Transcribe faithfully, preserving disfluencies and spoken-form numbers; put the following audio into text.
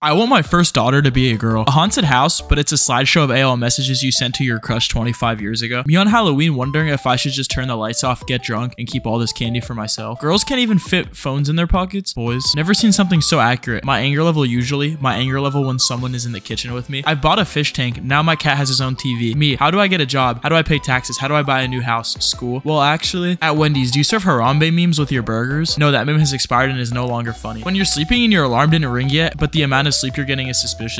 I want my first daughter to be a girl. A haunted house, but it's a slideshow of A O L messages you sent to your crush twenty-five years ago. Me on Halloween wondering if I should just turn the lights off, get drunk, and keep all this candy for myself. Girls can't even fit phones in their pockets. Boys. Never seen something so accurate. My anger level usually. My anger level when someone is in the kitchen with me. I've bought a fish tank. Now my cat has his own T V. Me. How do I get a job? How do I pay taxes? How do I buy a new house? School. Well, actually, at Wendy's, do you serve Harambe memes with your burgers? No, that meme has expired and is no longer funny. When you're sleeping and your alarm didn't ring yet, but the amount of sleep you're getting is suspicious.